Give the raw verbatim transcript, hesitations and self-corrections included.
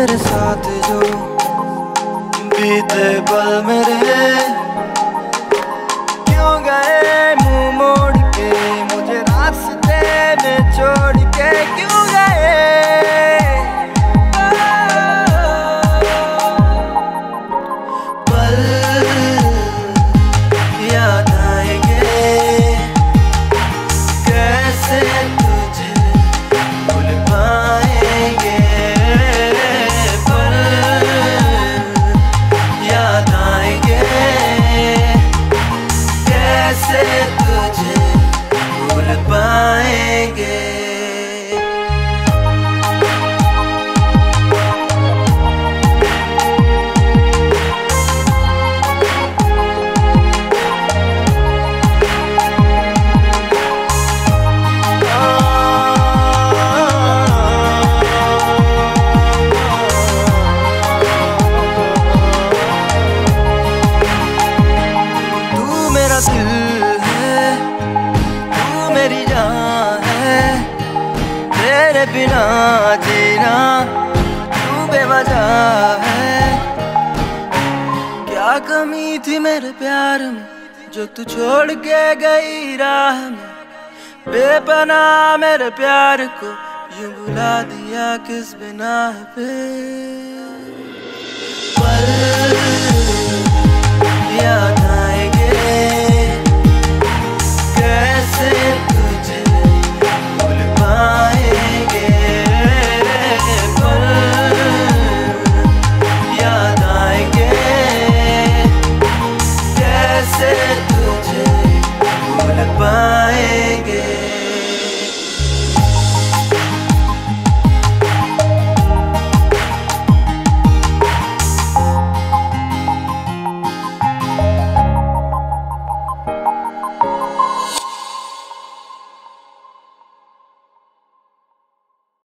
तेरे साथ जो बीते पल मेरे क्यों गए मुंह मोड़ के मुझे रास्ते में छोड़ के क्यों गए पल याद आएंगे कैसे तुझे भूल पाएंगे कैसे तुझे भूल पाएंगे तेरे बिना जीना तू बेवजह है क्या कमी थी मेरे प्यार में जो तू छोड़ के गई राह में बेपनाह मेरे प्यार को यूं भुला दिया किस बिना पे पल याद आए